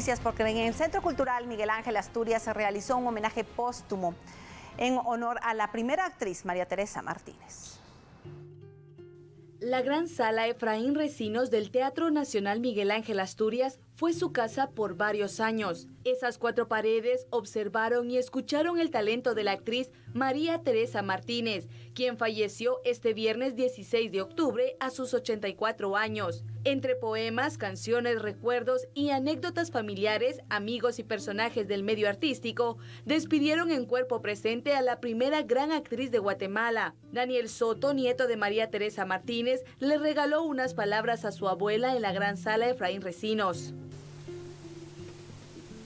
noticias porque en el Centro Cultural Miguel Ángel Asturias se realizó un homenaje póstumo en honor a la primera actriz María Teresa Martínez. La Gran Sala Efraín Recinos del Teatro Nacional Miguel Ángel Asturias fue su casa por varios años. Esas cuatro paredes observaron y escucharon el talento de la actriz María Teresa Martínez, quien falleció este viernes 16 de octubre a sus 84 años. Entre poemas, canciones, recuerdos y anécdotas familiares, amigos y personajes del medio artístico, despidieron en cuerpo presente a la primera gran actriz de Guatemala. Daniel Soto, nieto de María Teresa Martínez, le regaló unas palabras a su abuela en la Gran Sala Efraín Recinos.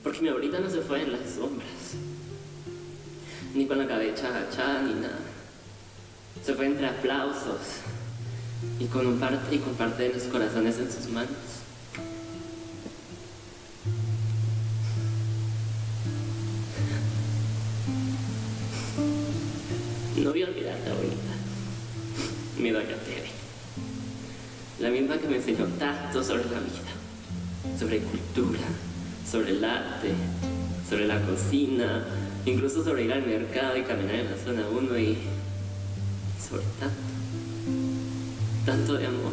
Porque mi abuelita no se fue en las sombras, ni con la cabeza agachada, ni nada. Se fue entre aplausos y con parte de los corazones en sus manos. No voy a olvidarte, abuelita, mi doña Tere, la misma que me enseñó tanto sobre la vida, sobre cultura, sobre el arte, sobre la cocina, incluso sobre ir al mercado y caminar en la zona 1 y sobre tanto de amor.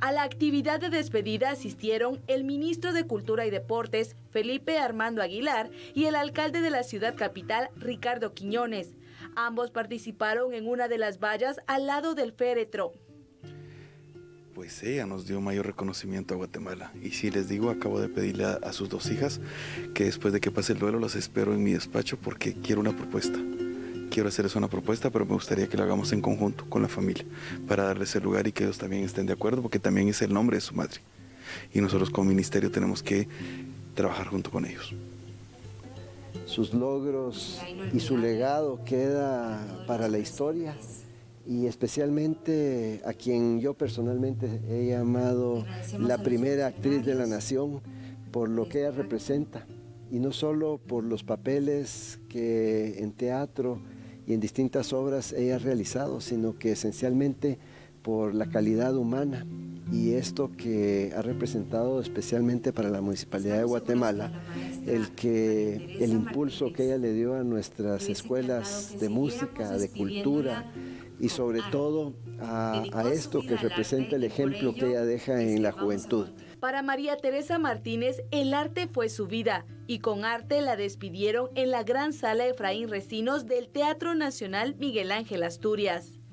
A la actividad de despedida asistieron el ministro de Cultura y Deportes, Felipe Armando Aguilar, y el alcalde de la ciudad capital, Ricardo Quiñones. Ambos participaron en una de las vallas al lado del féretro. Pues ella nos dio mayor reconocimiento a Guatemala. Y si les digo, acabo de pedirle a sus dos hijas que después de que pase el duelo las espero en mi despacho porque quiero una propuesta. Quiero hacerles una propuesta, pero me gustaría que lo hagamos en conjunto con la familia para darles el lugar y que ellos también estén de acuerdo porque también es el nombre de su madre. Y nosotros como ministerio tenemos que trabajar junto con ellos. Sus logros y su legado queda para la historia. Y especialmente a quien yo personalmente he llamado la primera actriz de la nación por lo que ella representa y no solo por los papeles que en teatro y en distintas obras ella ha realizado, sino que esencialmente por la calidad humana y esto que ha representado especialmente para la Municipalidad de Guatemala, el impulso que ella le dio a nuestras escuelas de música, de cultura, y sobre todo a esto que representa el ejemplo que ella deja en la juventud. Para María Teresa Martínez, el arte fue su vida y con arte la despidieron en la Gran Sala Efraín Recinos del Teatro Nacional Miguel Ángel Asturias.